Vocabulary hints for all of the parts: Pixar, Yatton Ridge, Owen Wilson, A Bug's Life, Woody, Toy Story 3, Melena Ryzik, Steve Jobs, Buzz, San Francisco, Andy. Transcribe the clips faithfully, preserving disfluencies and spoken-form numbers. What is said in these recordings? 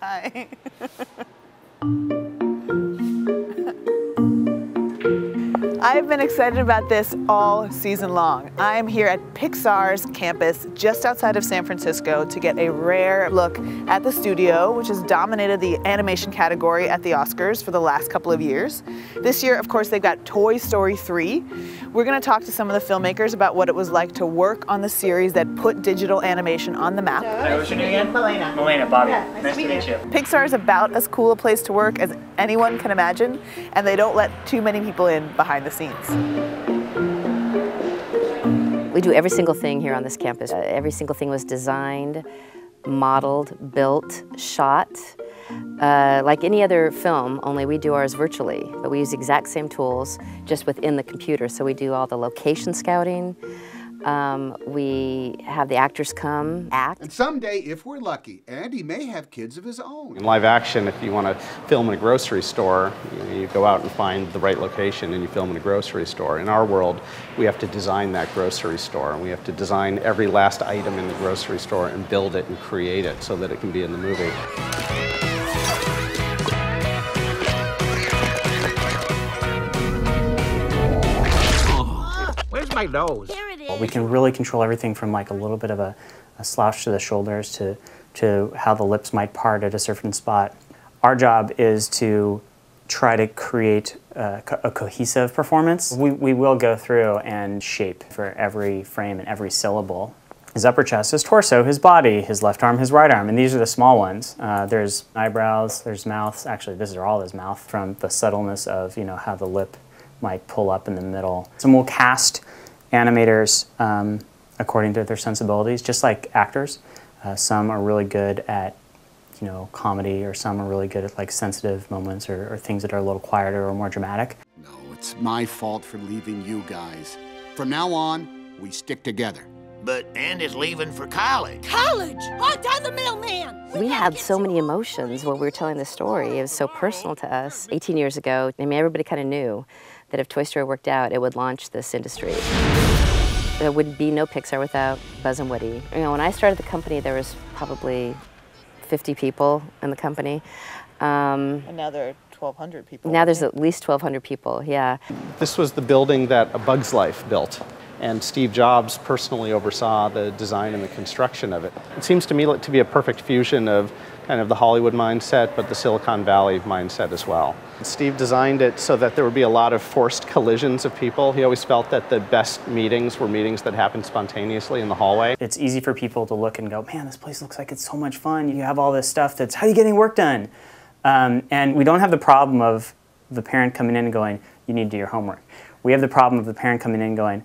Hi. I've been excited about this all season long. I'm here at Pixar's campus just outside of San Francisco to get a rare look at the studio, which has dominated the animation category at the Oscars for the last couple of years. This year, of course, they've got Toy Story three. We're going to talk to some of the filmmakers about what it was like to work on the series that put digital animation on the map. Hello, what's your name again? Melena. Melena, Bobby. Yeah, nice, nice to meet you. Pixar is about as cool a place to work as anyone can imagine, and they don't let too many people in behind the scenes. We do every single thing here on this campus. Uh, every single thing was designed, modeled, built, shot, uh, like any other film, only we do ours virtually. But we use the exact same tools, just within the computer. So we do all the location scouting. Um, we have the actors come, act. And someday, if we're lucky, Andy may have kids of his own. In live action, if you want to film in a grocery store, you go out and find the right location and you film in a grocery store. In our world, we have to design that grocery store, and we have to design every last item in the grocery store and build it and create it so that it can be in the movie. Where's my nose? We can really control everything from like a little bit of a, a slouch to the shoulders to, to how the lips might part at a certain spot. Our job is to try to create a, a cohesive performance. We, we will go through and shape for every frame and every syllable. His upper chest, his torso, his body, his left arm, his right arm, and these are the small ones. Uh, there's eyebrows, there's mouths, actually these are all his mouth, from the subtleness of, you know, how the lip might pull up in the middle. So we'll cast animators um, according to their sensibilities, just like actors. Uh, some are really good at, you know, comedy, or some are really good at like sensitive moments or, or things that are a little quieter or more dramatic. No, it's my fault for leaving you guys. From now on, we stick together. But Andy's leaving for college. College? Oh, I'm the mailman. We had so many emotions while we were telling the story. It was so personal to us. eighteen years ago, I mean, everybody kind of knew that if Toy Story worked out, it would launch this industry. There would be no Pixar without Buzz and Woody. You know, when I started the company, there was probably fifty people in the company. Um, and now there are twelve hundred people. Now there's at least twelve hundred people, yeah. This was the building that A Bug's Life built, and Steve Jobs personally oversaw the design and the construction of it. It seems to me like to be a perfect fusion of kind of the Hollywood mindset, but the Silicon Valley mindset as well. Steve designed it so that there would be a lot of forced collisions of people. He always felt that the best meetings were meetings that happened spontaneously in the hallway. It's easy for people to look and go, man, this place looks like it's so much fun. You have all this stuff that's, how are you getting work done? Um, and we don't have the problem of the parent coming in and going, you need to do your homework. We have the problem of the parent coming in and going,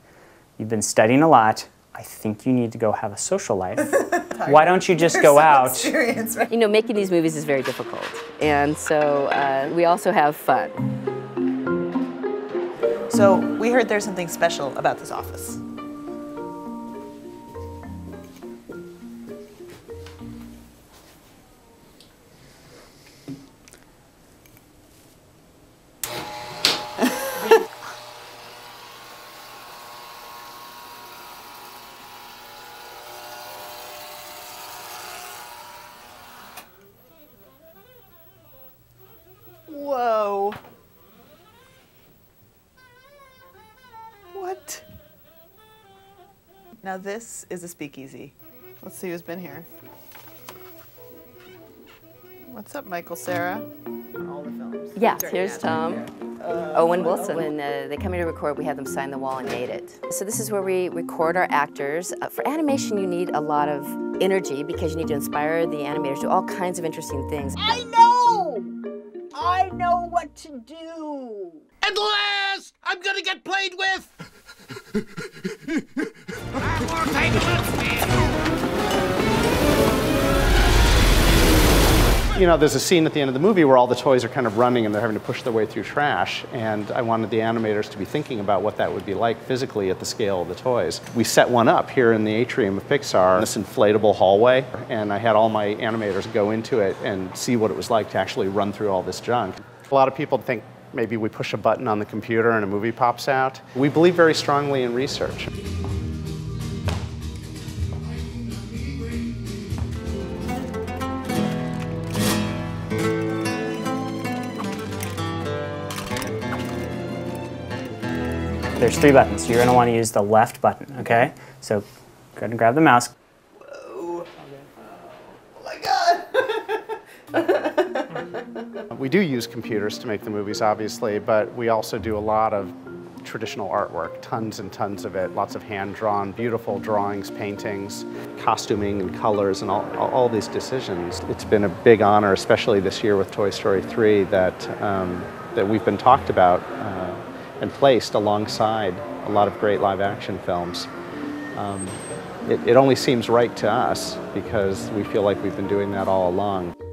you've been studying a lot. I think you need to go have a social life. Why don't you just go out? Right? You know, making these movies is very difficult. And so uh, we also have fun. So we heard there's something special about this office. Whoa. What? Now this is a speakeasy. Let's see who's been here. What's up, Michael, Sarah? All the films. Yeah, here's Tom. Uh, Owen Wilson. When uh, they come in to record, we have them sign the wall and date it. So this is where we record our actors. Uh, for animation, you need a lot of energy because you need to inspire the animators to do all kinds of interesting things. I know! I know what to do. At last, I'm gonna get played with. I won't take it. You know, there's a scene at the end of the movie where all the toys are kind of running and they're having to push their way through trash. And I wanted the animators to be thinking about what that would be like physically at the scale of the toys. We set one up here in the atrium of Pixar, in this inflatable hallway. And I had all my animators go into it and see what it was like to actually run through all this junk. A lot of people think maybe we push a button on the computer and a movie pops out. We believe very strongly in research. There's three buttons. So you're going to want to use the left button, okay? So go ahead and grab the mouse. Whoa. Oh my God. We do use computers to make the movies, obviously, but we also do a lot of traditional artwork, tons and tons of it, lots of hand-drawn, beautiful drawings, paintings, costuming and colors and all, all these decisions. It's been a big honor, especially this year with Toy Story three, that, um, that we've been talked about uh, and placed alongside a lot of great live-action films. Um, it, it only seems right to us because we feel like we've been doing that all along.